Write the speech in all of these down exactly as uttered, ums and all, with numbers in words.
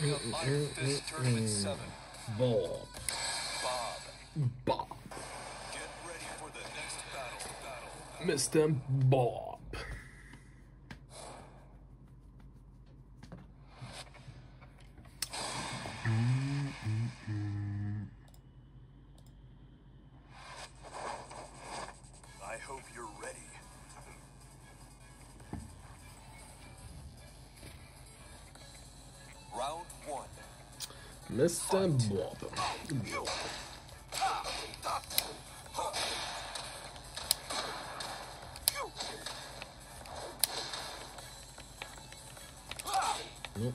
Making of Life Fist Tournament seven. Bob. Bob. Bob. Get ready for the next battle. battle, battle. Mister Bob. I hope you're ready. Round one. Mister Bob. Nope.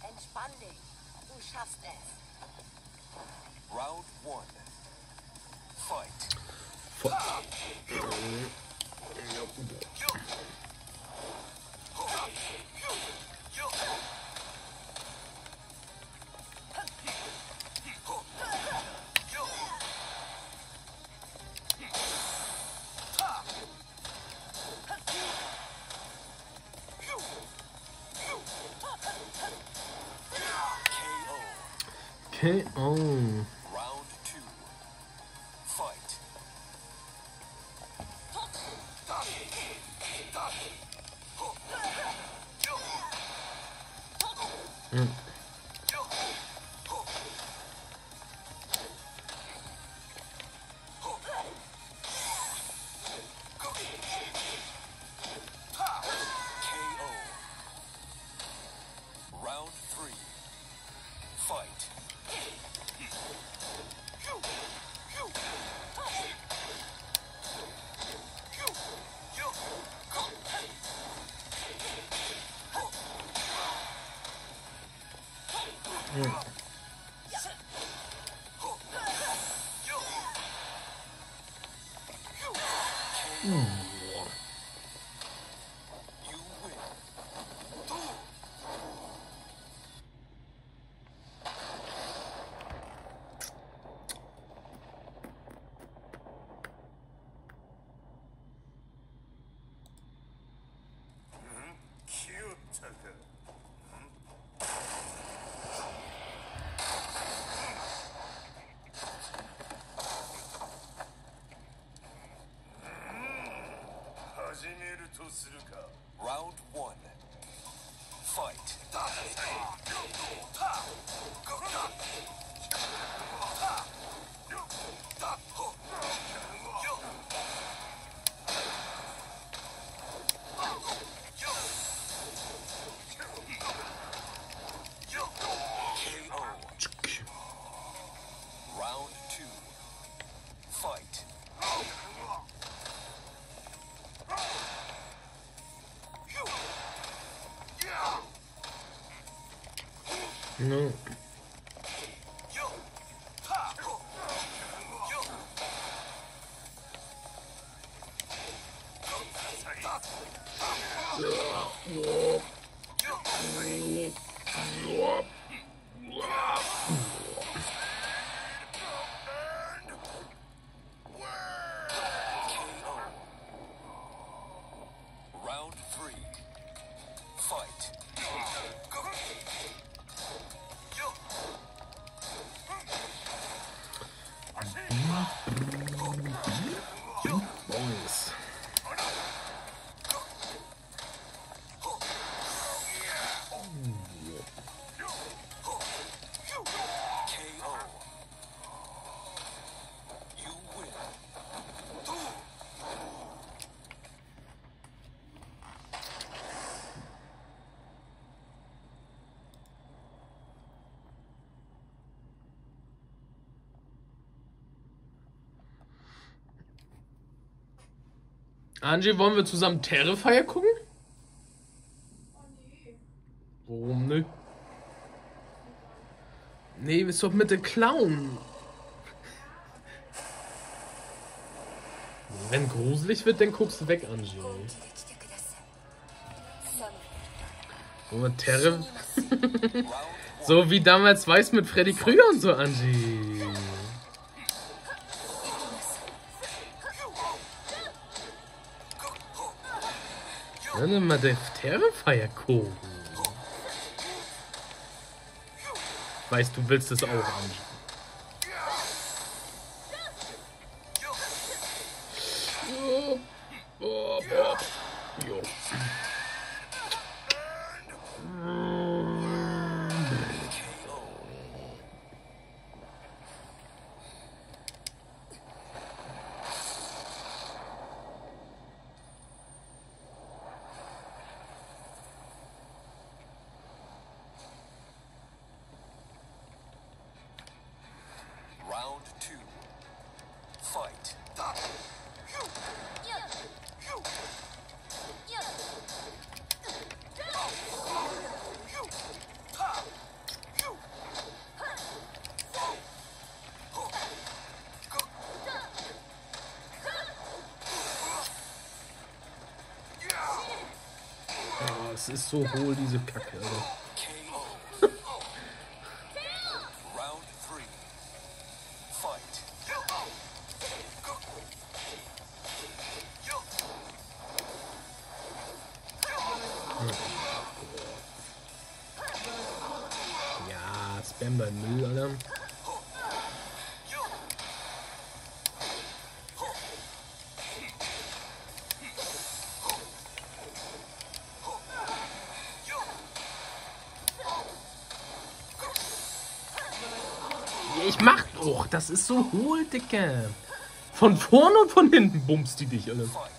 Entspann dich, du schaffst es. Round one. Fight. Fight. K O. Mm. Round one. Fight. Round two. Fight. No. Round three. Fight. Angie, wollen wir zusammen Terrifier gucken? Oh nee. Warum ne? Nee, bist doch mit den Clown. Wenn gruselig wird, dann guckst du weg, Angie. Oh, Terri so wie damals Weiß mit Freddy Krüger und so, Angie. Dann mal der Terrifier gucken. Weißt du, willst es auch an. Oh, oh, oh. Jo. Es ist so hohl, diese Kacke. Ja, Spam bei Müll, Alter. Ich mach doch, das ist so hohl, Dicke. Von vorne und von hinten bummst die dich, alle. Fight.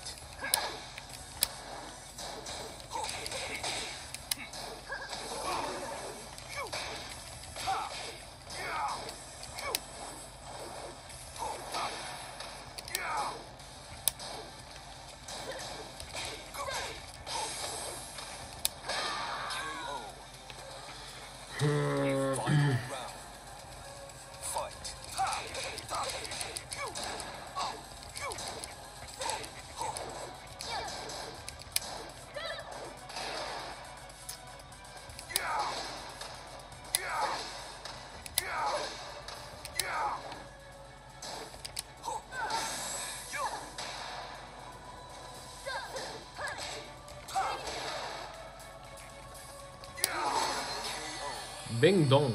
Bing Dong.